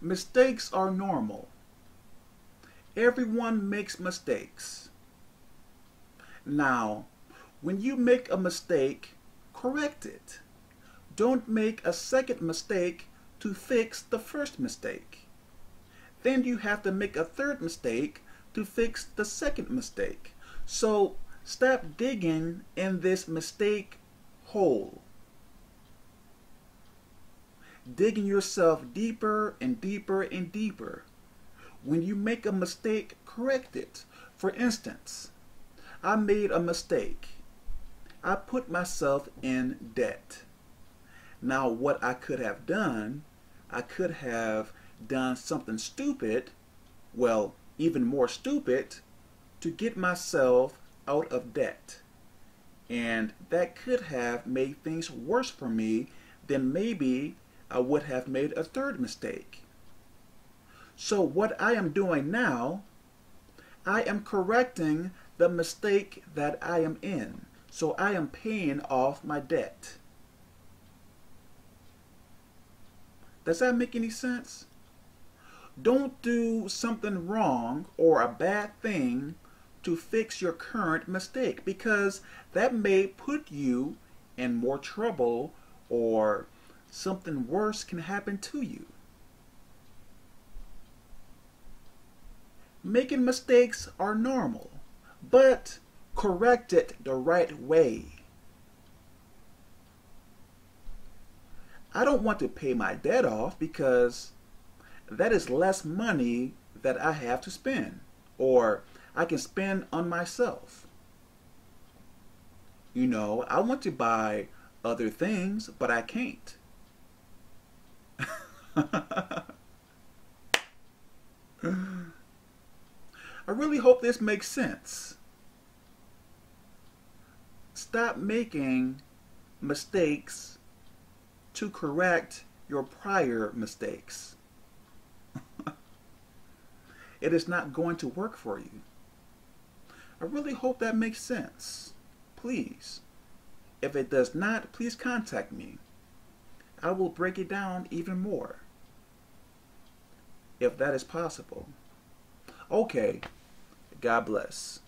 Mistakes are normal. Everyone makes mistakes. Now, when you make a mistake, correct it. Don't make a second mistake to fix the first mistake. Then you have to make a third mistake to fix the second mistake. So stop digging in this mistake hole. Digging yourself deeper and deeper and deeper. When you make a mistake, correct it. For instance, I made a mistake. I put myself in debt. Now what I could have done something stupid, well, even more stupid, to get myself out of debt. And that could have made things worse for me than maybe I would have made a third mistake. So what I am doing now, I am correcting the mistake that I am in. So I am paying off my debt. Does that make any sense? Don't do something wrong or a bad thing to fix your current mistake, because that may put you in more trouble or something worse can happen to you. Making mistakes are normal, but correct it the right way. I don't want to pay my debt off because that is less money that I have to spend, or I can spend on myself. You know, I want to buy other things, but I can't. I really hope this makes sense. Stop making mistakes to correct your prior mistakes. It is not going to work for you. I really hope that makes sense. Please, if it does not, please contact me. I will break it down even more, if that is possible. Okay. God bless.